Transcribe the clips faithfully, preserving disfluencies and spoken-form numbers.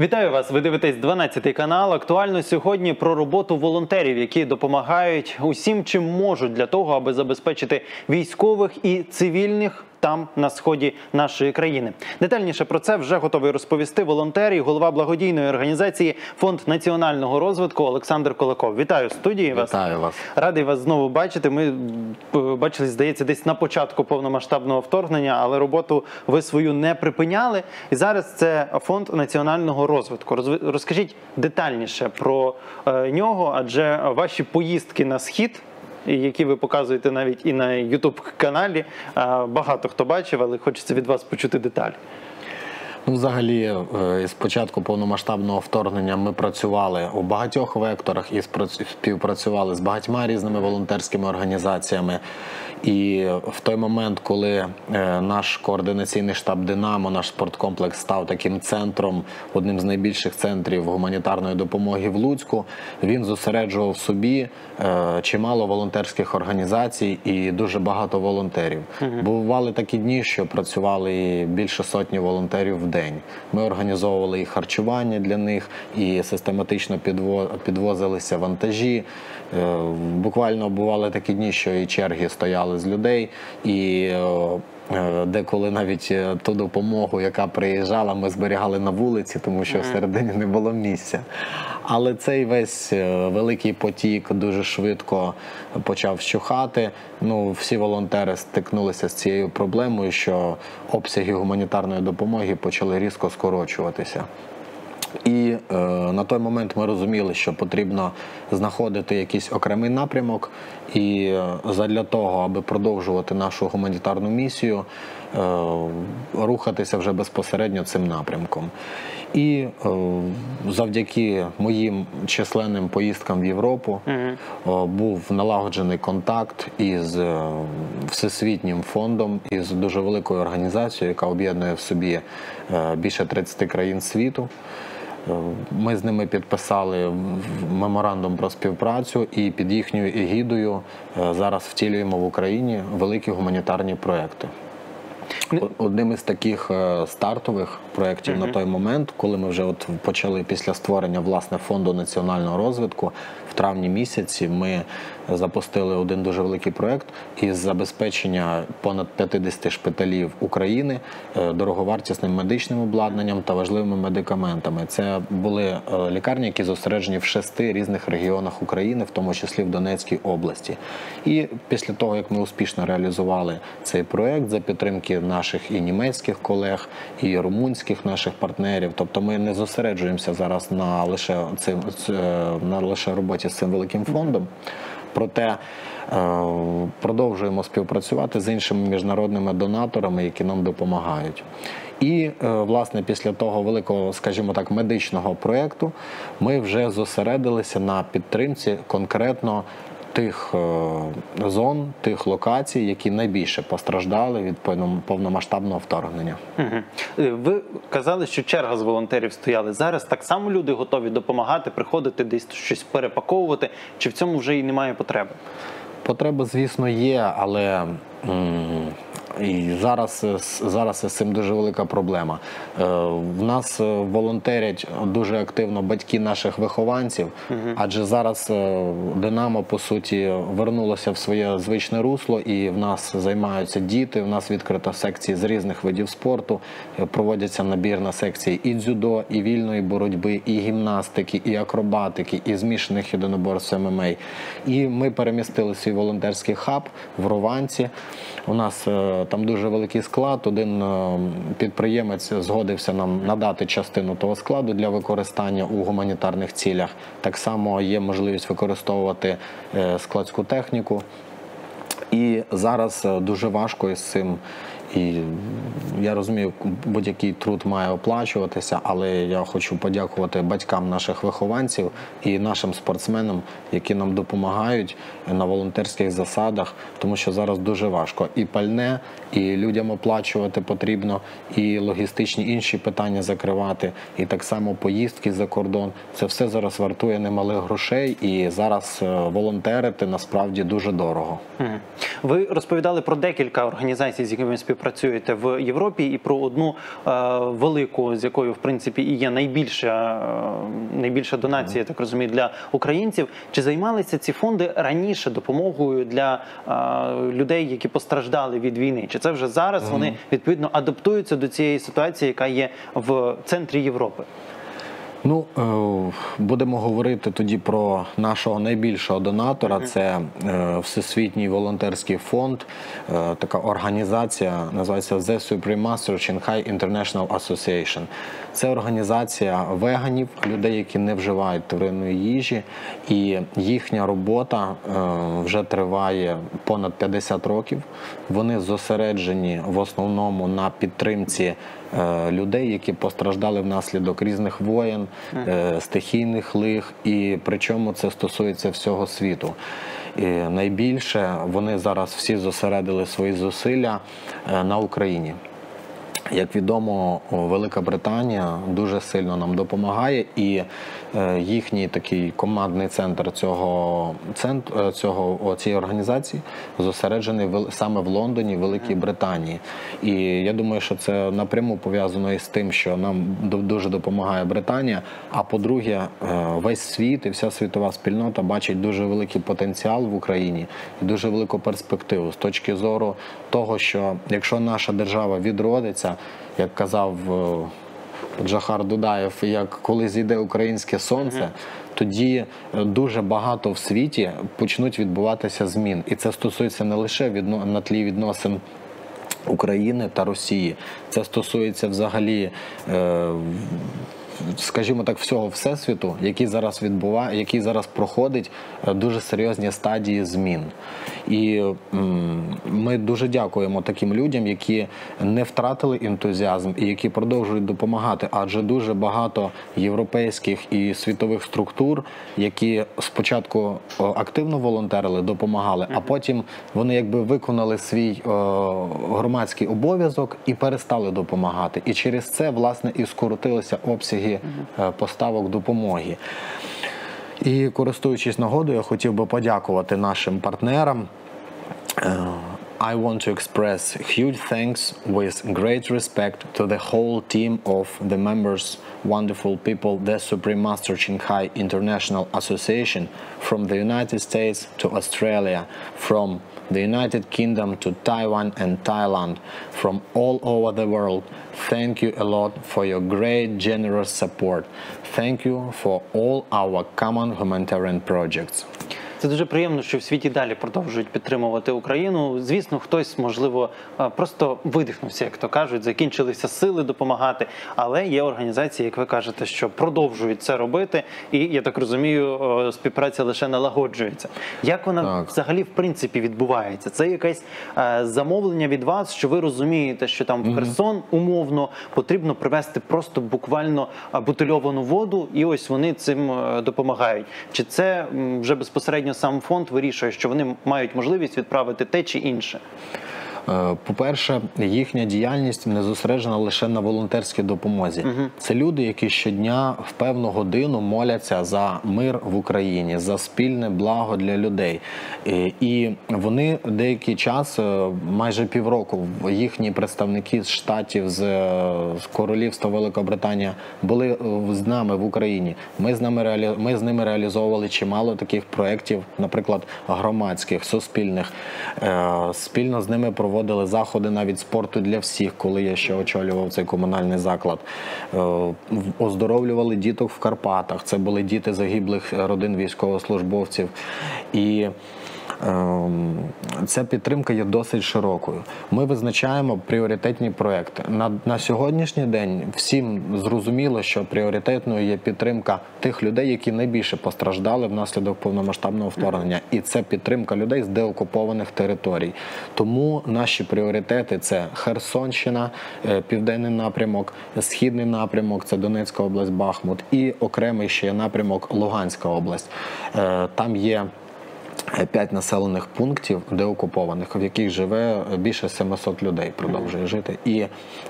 Вітаю вас! Ви дивитесь дванадцятий канал. Актуально сьогодні про роботу волонтерів, які допомагають усім, чим можуть для того, аби забезпечити військових і цивільних там, на сході нашої країни. Детальніше про це вже готовий розповісти волонтер і голова благодійної організації «Фонд національного розвитку» Олександр Кулаков. Вітаю в студії вас. Вітаю вас. Радий вас знову бачити. Ми бачили, здається, десь на початку повномасштабного вторгнення, але роботу ви свою не припиняли. І зараз це «Фонд національного розвитку». Розкажіть детальніше про нього, адже ваші поїздки на Схід, які ви показуєте навіть і на ютуб-каналі. Багато хто бачив, але хочеться від вас почути деталі. Ну, взагалі, з початку повномасштабного вторгнення ми працювали у багатьох векторах і співпрацювали з багатьма різними волонтерськими організаціями. І в той момент, коли наш координаційний штаб «Динамо», наш спорткомплекс став таким центром, одним з найбільших центрів гуманітарної допомоги в Луцьку, він зосереджував в собі чимало волонтерських організацій і дуже багато волонтерів. Угу. Бували такі дні, що працювали більше сотні волонтерів в день. Ми організовували і харчування для них, і систематично підвозилися вантажі. Буквально бували такі дні, що і черги стояли з людей, і деколи навіть ту допомогу, яка приїжджала, ми зберігали на вулиці, тому що всередині не було місця. Але цей весь великий потік дуже швидко почав щухати. Ну, всі волонтери стикнулися з цією проблемою, що обсяги гуманітарної допомоги почали різко скорочуватися. І е, на той момент ми розуміли, що потрібно знаходити якийсь окремий напрямок, і задля того, аби продовжувати нашу гуманітарну місію, е, рухатися вже безпосередньо цим напрямком. І е, завдяки моїм численним поїздкам в Європу mm-hmm. е, був налагоджений контакт із е, Всесвітнім фондом, із дуже великою організацією, яка об'єднує в собі е, більше тридцяти країн світу. Ми з ними підписали меморандум про співпрацю і під їхньою егідою зараз втілюємо в Україні великі гуманітарні проекти. Одним із таких стартових проєктів mm-hmm. на той момент, коли ми вже от почали після створення, власне, Фонду національного розвитку, в травні місяці ми запустили один дуже великий проєкт із забезпечення понад п'ятдесяти шпиталів України дороговартісним медичним обладнанням та важливими медикаментами. Це були лікарні, які зосереджені в шести різних регіонах України, в тому числі в Донецькій області. І після того, як ми успішно реалізували цей проєкт за підтримки наших і німецьких колег, і румунських наших партнерів. Тобто ми не зосереджуємося зараз на лише, цим, на лише роботі з цим великим фондом, проте продовжуємо співпрацювати з іншими міжнародними донаторами, які нам допомагають. І, власне, після того великого, скажімо так, медичного проєкту ми вже зосередилися на підтримці конкретно тих зон, тих локацій, які найбільше постраждали від повномасштабного вторгнення. Угу. Ви казали, що черга з волонтерів стояла. Зараз так само люди готові допомагати, приходити десь щось перепаковувати? Чи в цьому вже і немає потреби? Потреба, звісно, є, але і зараз, зараз з цим дуже велика проблема. В нас волонтерять дуже активно батьки наших вихованців, адже зараз «Динамо», по суті, вернулося в своє звичне русло, і в нас займаються діти, в нас відкрито секції з різних видів спорту, проводяться набір на секції і дзюдо, і вільної боротьби, і гімнастики, і акробатики, і змішаних єдиноборств ем ем а. І ми перемістили свій волонтерський хаб в Рованці. У нас там дуже великий склад, один підприємець згодився нам надати частину того складу для використання у гуманітарних цілях. Так само є можливість використовувати складську техніку. І зараз дуже важко із цим. І я розумію, будь-який труд має оплачуватися, але я хочу подякувати батькам наших вихованців і нашим спортсменам, які нам допомагають на волонтерських засадах, тому що зараз дуже важко. І пальне, і людям оплачувати потрібно, і логістичні інші питання закривати, і так само поїздки за кордон. Це все зараз вартує немалих грошей, і зараз волонтерити насправді дуже дорого. Ви розповідали про декілька організацій, з якими співпрацювали. працюєте в Європі, і про одну велику, з якою, в принципі, і є найбільша, найбільша донація, я так розумію, для українців. Чи займалися ці фонди раніше допомогою для людей, які постраждали від війни? Чи це вже зараз вони, відповідно, адаптуються до цієї ситуації, яка є в центрі Європи? Ну, будемо говорити тоді про нашого найбільшого донатора. Це Всесвітній волонтерський фонд, така організація, називається The Supreme Master Ching Hai International Association. Це організація веганів, людей, які не вживають тваринної їжі, і їхня робота вже триває понад п'ятдесят років. Вони зосереджені в основному на підтримці людей, які постраждали внаслідок різних воєн, стихійних лих, і причому це стосується всього світу. І найбільше вони зараз всі зосередили свої зусилля на Україні. Як відомо, Велика Британія дуже сильно нам допомагає, і їхній такий командний центр цього, центр, цього, цієї організації зосереджений саме в Лондоні, Великій Британії. І я думаю, що це напряму пов'язано із тим, що нам дуже допомагає Британія, а по-друге, весь світ і вся світова спільнота бачить дуже великий потенціал в Україні, і дуже велику перспективу з точки зору того, що якщо наша держава відродиться, як казав Джохар Дудаєв, як коли зійде українське сонце, тоді дуже багато в світі почнуть відбуватися змін. І це стосується не лише на тлі відносин України та Росії. Це стосується взагалі, скажімо так, всього Всесвіту, який зараз відбуває, який зараз проходить дуже серйозні стадії змін. І ми дуже дякуємо таким людям, які не втратили ентузіазм і які продовжують допомагати, адже дуже багато європейських і світових структур, які спочатку активно волонтерили, допомагали, а потім вони якби виконали свій громадський обов'язок і перестали допомагати. І через це, власне, і скоротилися обсяги поставок допомоги. І, користуючись нагодою, я хотів би подякувати нашим партнерам. I want to express huge thanks with great respect to the whole team of the members, wonderful people, the Supreme Master Ching Hai International Association, from the United States to Australia, from the United Kingdom to Taiwan and Thailand, from all over the world. Thank you a lot for your great, generous support. Thank you for all our common humanitarian projects. Це дуже приємно, що в світі далі продовжують підтримувати Україну. Звісно, хтось, можливо, просто видихнувся, як то кажуть, закінчилися сили допомагати, але є організації, як ви кажете, що продовжують це робити, і, я так розумію, співпраця лише налагоджується. Як вона так. взагалі, в принципі, відбувається? Це якесь замовлення від вас, що ви розумієте, що там в Херсон, умовно, потрібно привезти просто буквально бутильовану воду, і ось вони цим допомагають. Чи це вже безпосередньо сам фонд вирішує, що вони мають можливість відправити те чи інше? По-перше, їхня діяльність не зосереджена лише на волонтерській допомозі. Угу. Це люди, які щодня в певну годину моляться за мир в Україні, за спільне благо для людей. І вони деякий час, майже півроку, їхні представники з Штатів, з Королівства Великобританія, були з нами в Україні. Ми з ними реалі... Ми з ними реалізовували чимало таких проєктів, наприклад, громадських, суспільних. Спільно з ними проводили проводили заходи навіть спорту для всіх, коли я ще очолював цей комунальний заклад. Оздоровлювали діток в Карпатах. Це були діти загиблих родин військовослужбовців. І ця підтримка є досить широкою. Ми визначаємо пріоритетні проекти. На, на сьогоднішній день всім зрозуміло, що пріоритетною є підтримка тих людей, які найбільше постраждали внаслідок повномасштабного вторгнення. І це підтримка людей з деокупованих територій. Тому наші пріоритети – це Херсонщина, Південний напрямок, Східний напрямок – це Донецька область, Бахмут, і окремий ще напрямок Луганська область. Там є п'ять населених пунктів деокупованих, в яких живе більше семисот людей, продовжує жити. І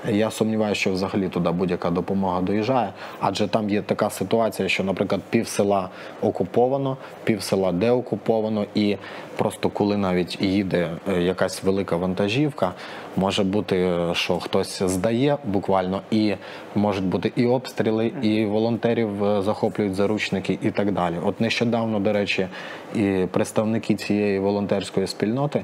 я сумніваюся, що взагалі туди будь-яка допомога доїжджає, адже там є така ситуація, що, наприклад, пів села окуповано, пів села деокуповано, і просто коли навіть їде якась велика вантажівка, може бути, що хтось здає буквально, і можуть бути і обстріли, і волонтерів захоплюють заручники і так далі. От нещодавно, до речі, і представники цієї волонтерської спільноти,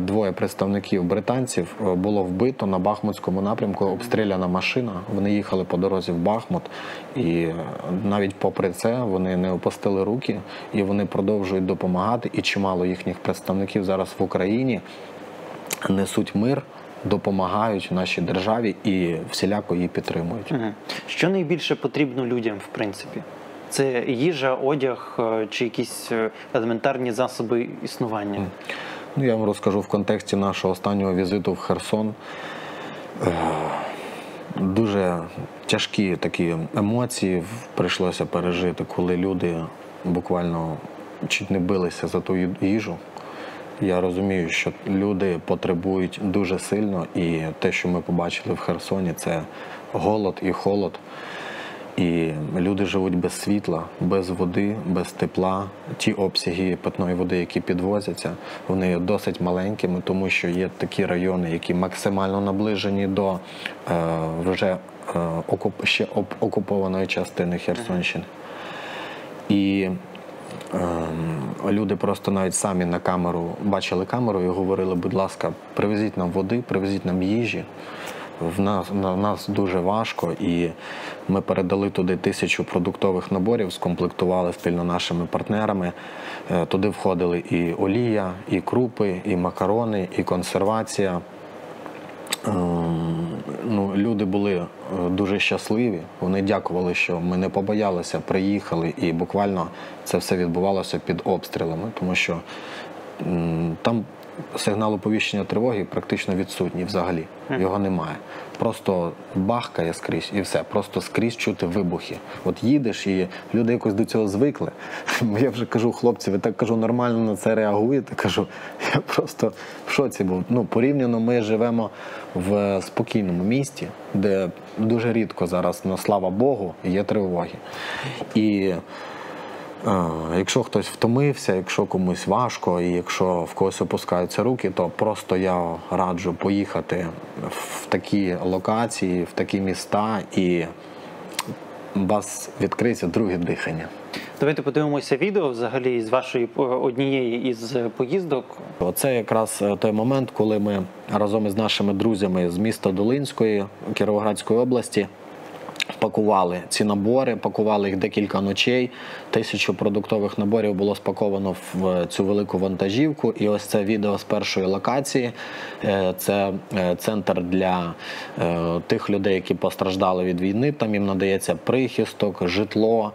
двоє представників британців, було вбито на Бахмутському напрямку, обстріляна машина, вони їхали по дорозі в Бахмут, і навіть попри це вони не опустили руки, і вони продовжують допомагати, і чимало їхніх представників зараз в Україні несуть мир, допомагають нашій державі і всіляко її підтримують. Що найбільше потрібно людям, в принципі? Це їжа, одяг чи якісь елементарні засоби існування? Ну, я вам розкажу в контексті нашого останнього візиту в Херсон. Дуже тяжкі такі емоції прийшлося пережити, коли люди буквально чуть не билися за ту їжу. Я розумію, що люди потребують дуже сильно, і те, що ми побачили в Херсоні, це голод і холод. І люди живуть без світла, без води, без тепла. Ті обсяги питної води, які підвозяться, вони є досить маленькими, тому що є такі райони, які максимально наближені до е, вже е, окуп, ще оп, окупованої частини Херсонщини. І е, люди просто навіть самі на камеру, бачили камеру і говорили: будь ласка, привезіть нам води, привезіть нам їжі. В нас, на нас дуже важко, і ми передали туди тисячу продуктових наборів, скомплектували спільно нашими партнерами. Туди входили і олія, і крупи, і макарони, і консервація. Ну, люди були дуже щасливі, вони дякували, що ми не побоялися, приїхали, і буквально це все відбувалося під обстрілами, тому що там сигналу повіщення тривоги практично відсутній взагалі, його немає. Просто бахкає скрізь і все, просто скрізь чути вибухи. От їдеш, і люди якось до цього звикли. Я вже кажу: хлопці, ви так, кажу, нормально на це реагуєте? Кажу, я просто в шоці був. Ну, порівняно ми живемо в спокійному місті, де дуже рідко зараз, ну, слава Богу, є тривоги. І якщо хтось втомився, якщо комусь важко, і якщо в когось опускаються руки, то просто я раджу поїхати в такі локації, в такі міста, і у вас відкриється друге дихання. Давайте подивимося відео взагалі з вашої однієї із поїздок. Це якраз той момент, коли ми разом із нашими друзями з міста Долинської, Кіровоградської області, пакували ці набори, пакували їх декілька ночей. Тисячу продуктових наборів було спаковано в цю велику вантажівку. І ось це відео з першої локації. Це центр для тих людей, які постраждали від війни. Там їм надається прихисток, житло,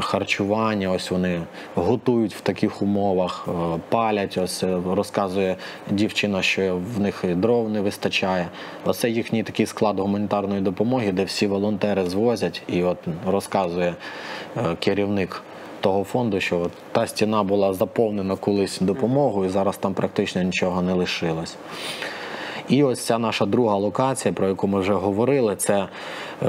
харчування. Ось вони готують в таких умовах, палять. Ось розказує дівчина, що в них і дров не вистачає. Оце їхній такий склад гуманітарної допомоги, де всі волонтери звозять. І от розказує керівник того фонду, що от та стіна була заповнена колись допомогою, і зараз там практично нічого не лишилось. І ось ця наша друга локація, про яку ми вже говорили, це е,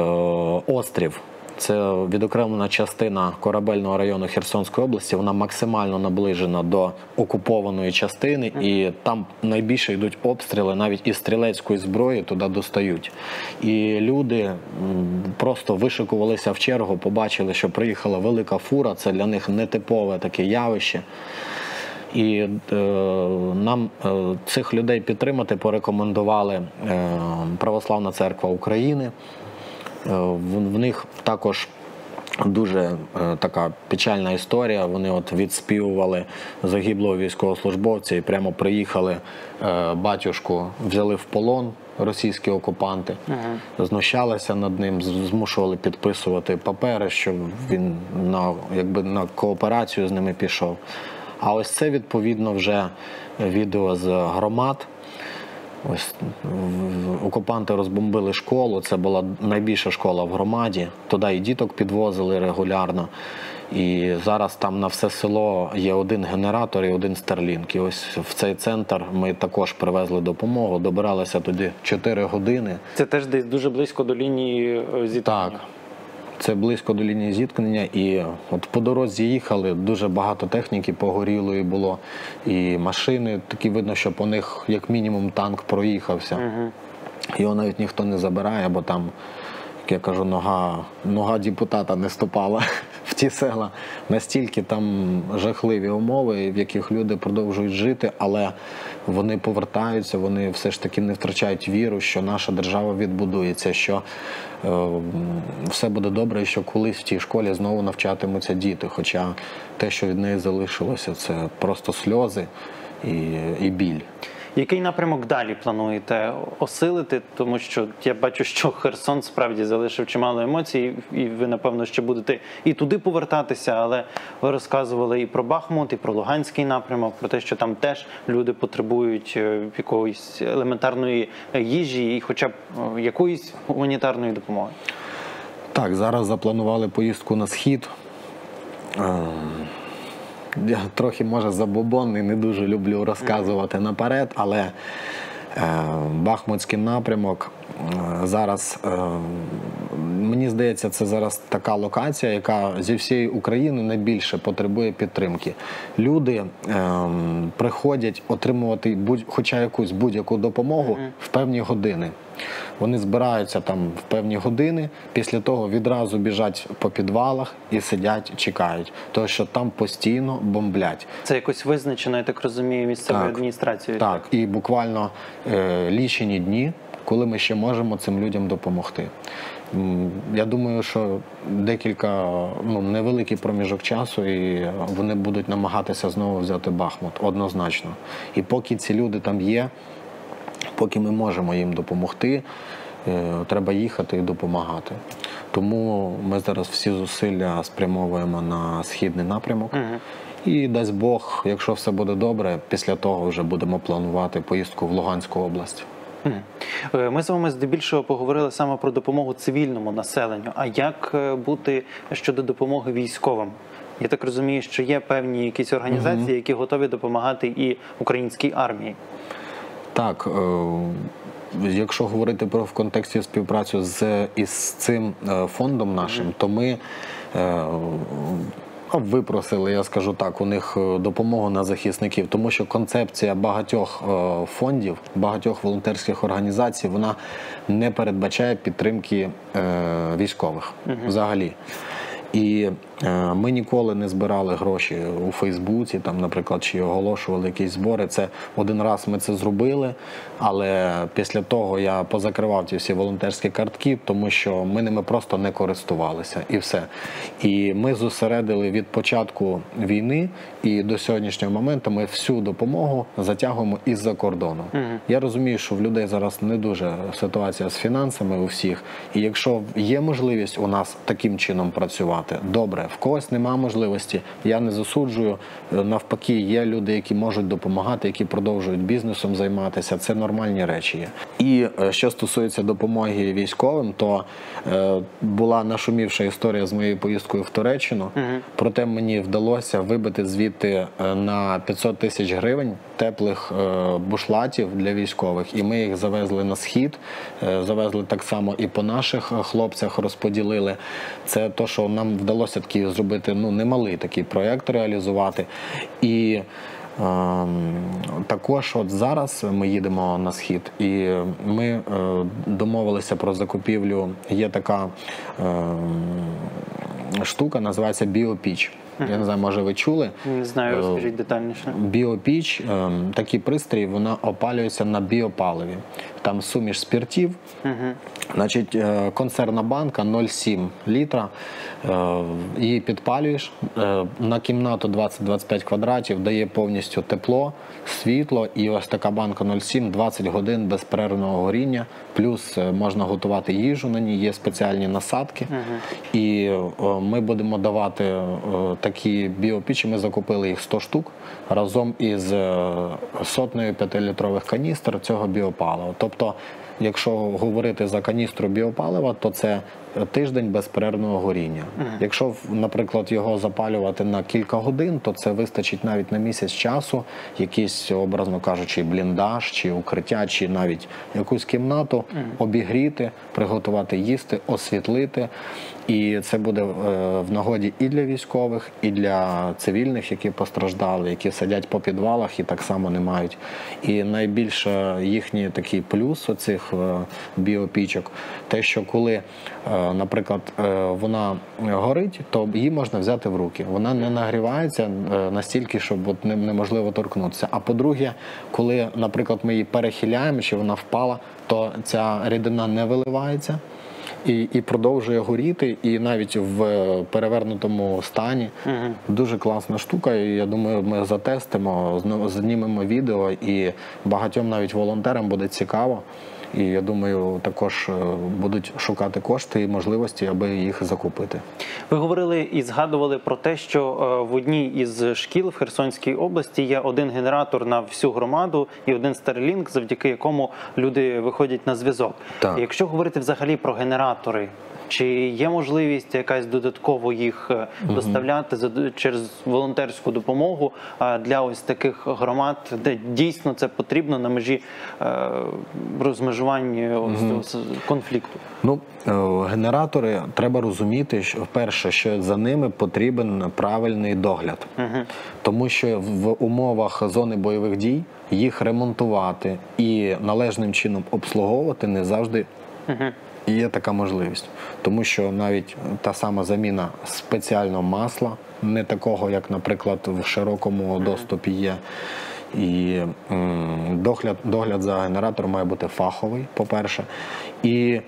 острів. Це відокремлена частина корабельного району Херсонської області, вона максимально наближена до окупованої частини, і там найбільше йдуть обстріли, навіть із стрілецької зброї туди достають. І люди просто вишикувалися в чергу, побачили, що приїхала велика фура, це для них нетипове таке явище. І е, нам е, цих людей підтримати порекомендували е, Православна церква України. В них також дуже така печальна історія. Вони от відспівували загиблого військовослужбовця і прямо приїхали, батюшку взяли в полон російські окупанти, ага. знущалися над ним, змушували підписувати папери, щоб він на, якби, на кооперацію з ними пішов. А ось це, відповідно, вже відео з громад. Ось окупанти розбомбили школу, це була найбільша школа в громаді, туди і діток підвозили регулярно. І зараз там на все село є один генератор і один Старлінк. І ось в цей центр ми також привезли допомогу, добиралися туди чотири години. Це теж десь дуже близько до лінії зіткнення? Так. Це близько до лінії зіткнення, і от по дорозі їхали, дуже багато техніки погорілої було, і машини, такі видно, що по них як мінімум танк проїхався. Угу. Його навіть ніхто не забирає, бо там, як я кажу, нога, нога депутата не ступала в ті села. Настільки там жахливі умови, в яких люди продовжують жити, але вони повертаються, вони все ж таки не втрачають віру, що наша держава відбудується, що е, все буде добре і що колись в тій школі знову навчатимуться діти. Хоча те, що від неї залишилося, це просто сльози і, і біль. Який напрямок далі плануєте осилити? Тому що я бачу, що Херсон справді залишив чимало емоцій, і ви, напевно, ще будете і туди повертатися, але ви розказували і про Бахмут, і про Луганський напрямок, про те, що там теж люди потребують якоїсь елементарної їжі і хоча б якоїсь гуманітарної допомоги. Так, зараз запланували поїздку на Схід. Я трохи, може, забобонний, не дуже люблю розказувати наперед, але е, Бахмутський напрямок е, зараз, е, мені здається, це зараз така локація, яка зі всієї України найбільше потребує підтримки. Люди е, приходять отримувати будь, хоча якусь будь-яку допомогу mm-hmm. в певні години. Вони збираються там в певні години, після того відразу біжать по підвалах і сидять, чекають. Тому що там постійно бомблять. Це якось визначено, я так розумію, місцевою адміністрацією? Так, так, і буквально е, лічені дні, коли ми ще можемо цим людям допомогти. Я думаю, що декілька, ну, невеликий проміжок часу, і вони будуть намагатися знову взяти Бахмут, однозначно. І поки ці люди там є, поки ми можемо їм допомогти, треба їхати і допомагати. Тому ми зараз всі зусилля спрямовуємо на східний напрямок. Угу. І, дасть Бог, якщо все буде добре, після того вже будемо планувати поїздку в Луганську область. Ми з вами здебільшого поговорили саме про допомогу цивільному населенню. А як бути щодо допомоги військовим? Я так розумію, що є певні якісь організації, угу. які готові допомагати і українській армії. Так, якщо говорити про в контексті співпрацю з із цим фондом нашим, то ми випросили, я скажу так, у них допомогу на захисників, тому що концепція багатьох фондів, багатьох волонтерських організацій, вона не передбачає підтримки військових взагалі. І е, ми ніколи не збирали гроші у Фейсбуці, там, наприклад, чи оголошували якісь збори. Це один раз ми це зробили, але після того я позакривав ті всі волонтерські картки, тому що ми ними просто не користувалися, і все. І ми зосередили від початку війни і до сьогоднішнього моменту ми всю допомогу затягуємо із-за кордону. Угу. Я розумію, що в людей зараз не дуже ситуація з фінансами у всіх, і якщо є можливість у нас таким чином працювати, добре, в когось нема можливості, я не засуджую, навпаки, є люди, які можуть допомагати, які продовжують бізнесом займатися, це нормальні речі є. І що стосується допомоги військовим, то е, була нашумівша історія з моєю поїздкою в Туреччину, угу. проте мені вдалося вибити звідти на п'ятсот тисяч гривень теплих е, бушлатів для військових, і ми їх завезли на схід, е, завезли так само і по наших хлопцях, розподілили. Це то, що нам вдалося такі зробити, ну, немалий такий проєкт реалізувати. І е, також от зараз ми їдемо на схід, і ми е, домовилися про закупівлю. Є така е, штука, називається Біопіч. Я не знаю, може ви чули? Не знаю, розкажіть детальніше. Біопіч, е, такі пристрій, вона опалюється на біопаливі. Там суміш спиртів, uh-huh. значить, консервна банка нуль цілих сім літра, її підпалюєш, на кімнату двадцять-двадцять п'ять квадратів, дає повністю тепло, світло, і ось така банка нуль цілих сім, двадцять годин безперервного горіння, плюс можна готувати їжу на ній, є спеціальні насадки, uh-huh. і ми будемо давати такі біопічі, ми закупили їх сто штук, разом із сотнею п'ятилітрових каністр цього біопалива. Тобто якщо говорити за каністру біопалива, то це тиждень безперервного горіння. Якщо, наприклад, його запалювати на кілька годин, то це вистачить навіть на місяць часу, якийсь, образно кажучи, бліндаж, чи укриття, чи навіть якусь кімнату обігріти, приготувати їсти, освітлити. І це буде в нагоді і для військових, і для цивільних, які постраждали, які сидять по підвалах і так само не мають. І найбільше їхній такий плюс оцих біопічок, те, що коли, наприклад, вона горить, то її можна взяти в руки. Вона не нагрівається настільки, щоб неможливо торкнутися. А по-друге, коли, наприклад, ми її перехиляємо, чи вона впала, то ця рідина не виливається. І, і продовжує горіти, і навіть в перевернутому стані. Угу. Дуже класна штука, і я думаю, ми затестимо, знімемо відео, і багатьом навіть волонтерам буде цікаво. І я думаю, також будуть шукати кошти і можливості, аби їх закупити. Ви говорили і згадували про те, що в одній із шкіл в Херсонській області є один генератор на всю громаду і один Старлінк, завдяки якому люди виходять на зв'язок. Якщо говорити взагалі про генератори, чи є можливість якась додатково їх доставляти mm-hmm. через волонтерську допомогу для ось таких громад, де дійсно це потрібно на межі розмежувань mm-hmm. конфлікту? Ну, генератори, треба розуміти, що, перше, що за ними потрібен правильний догляд. Mm-hmm. Тому що в умовах зони бойових дій їх ремонтувати і належним чином обслуговувати не завжди mm-hmm. є така можливість, тому що навіть та сама заміна спеціального масла, не такого, як, наприклад, в широкому доступі є. І м, догляд, догляд за генератором має бути фаховий, по-перше. І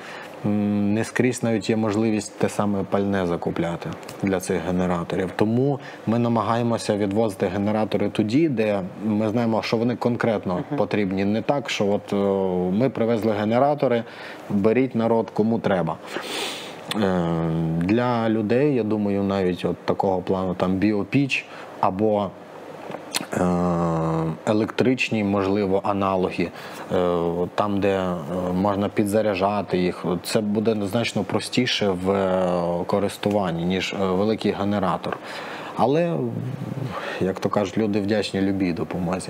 м, не скрізь навіть є можливість те саме пальне закупляти для цих генераторів. Тому ми намагаємося відвозити генератори туди, де ми знаємо, що вони конкретно uh-huh. потрібні. Не так, що от, о, ми привезли генератори, беріть народ, кому треба. Е, для людей, я думаю, навіть от такого плану там біопіч або електричні, можливо, аналоги, там, де можна підзаряджати їх. Це буде значно простіше в користуванні, ніж великий генератор. Але, як то кажуть, люди вдячні любій допомозі.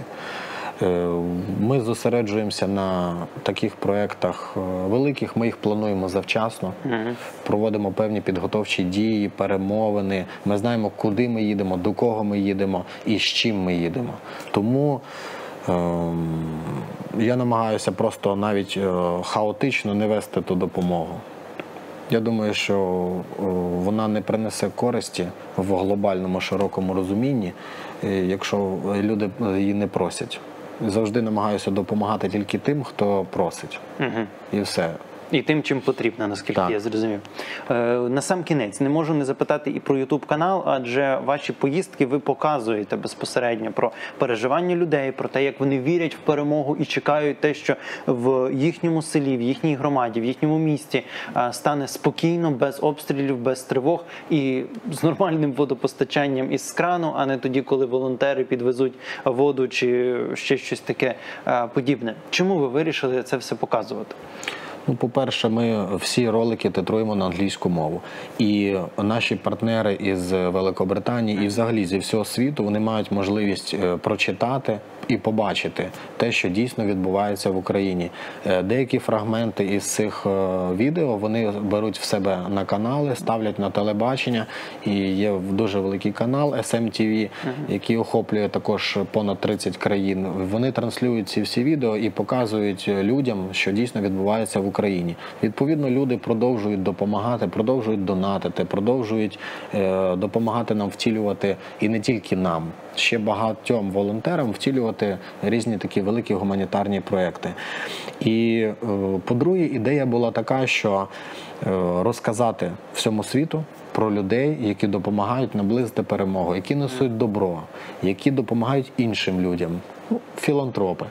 Ми зосереджуємося на таких проєктах великих, ми їх плануємо завчасно, mm-hmm. проводимо певні підготовчі дії, перемовини, ми знаємо, куди ми їдемо, до кого ми їдемо і з чим ми їдемо. Тому е-м, я намагаюся просто навіть е- хаотично не вести ту допомогу. Я думаю, що е- вона не принесе користі в глобальному широкому розумінні, е- якщо люди її не просять. Завжди намагаюся допомагати тільки тим, хто просить. Угу. І все. І тим, чим потрібно, наскільки так. я зрозумів. Е, на сам кінець, не можу не запитати і про ютуб-канал, адже ваші поїздки ви показуєте безпосередньо про переживання людей, про те, як вони вірять в перемогу і чекають те, що в їхньому селі, в їхній громаді, в їхньому місті е, стане спокійно, без обстрілів, без тривог і з нормальним водопостачанням із крану, а не тоді, коли волонтери підвезуть воду чи ще щось таке е, подібне. Чому ви вирішили це все показувати? Ну, по-перше, ми всі ролики титруємо на англійську мову. І наші партнери із Великобританії і взагалі зі всього світу, вони мають можливість прочитати і побачити те, що дійсно відбувається в Україні. Деякі фрагменти із цих відео, вони беруть в себе на канали, ставлять на телебачення. І є дуже великий канал ес ем ті ві, який охоплює також понад тридцять країн. Вони транслюють ці всі відео і показують людям, що дійсно відбувається в Україні. Україні. Відповідно, люди продовжують допомагати, продовжують донатити, продовжують е, допомагати нам втілювати, і не тільки нам, ще багатьом волонтерам втілювати різні такі великі гуманітарні проекти. І, е, по-друге, ідея була така, що е, розказати всьому світу про людей, які допомагають наблизити перемогу, які несуть добро, які допомагають іншим людям. ну, філантропи.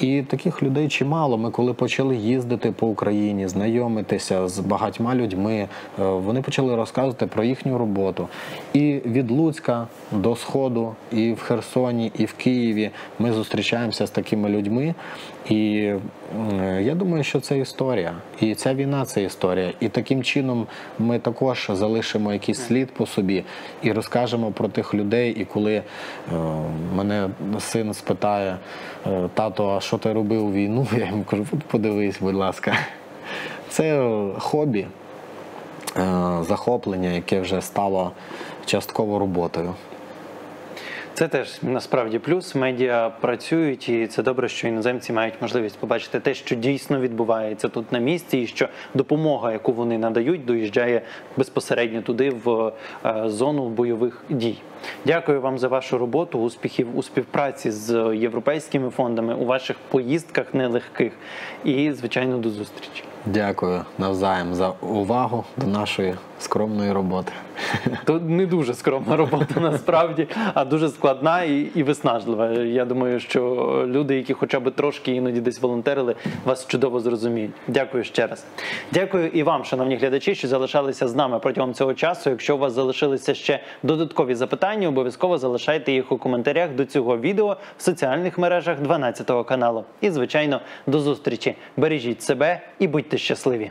І таких людей чимало. Ми коли почали їздити по Україні, знайомитися з багатьма людьми, вони почали розказувати про їхню роботу. І від Луцька до Сходу, і в Херсоні, і в Києві ми зустрічаємося з такими людьми. І я думаю, що це історія. І ця війна – це історія. І таким чином ми також залишимо якийсь слід по собі і розкажемо про тих людей. І коли е, мене син спитає, тато, а що ти робив у війну? Я йому кажу, подивись, будь ласка. Це хобі, е, захоплення, яке вже стало частково роботою. Це теж, насправді, плюс. Медіа працюють, і це добре, що іноземці мають можливість побачити те, що дійсно відбувається тут на місці, і що допомога, яку вони надають, доїжджає безпосередньо туди, в зону бойових дій. Дякую вам за вашу роботу, успіхів у співпраці з європейськими фондами, у ваших поїздках нелегких. І, звичайно, до зустрічі. Дякую навзаєм за увагу до нашої скромної роботи. То не дуже скромна робота насправді, а дуже складна і, і виснажлива. Я думаю, що люди, які хоча б трошки іноді десь волонтерили, вас чудово зрозуміють. Дякую ще раз. Дякую і вам, шановні глядачі, що залишалися з нами протягом цього часу. Якщо у вас залишилися ще додаткові запитання, обов'язково залишайте їх у коментарях до цього відео в соціальних мережах дванадцятого каналу. І, звичайно, до зустрічі. Бережіть себе і будьте щасливі!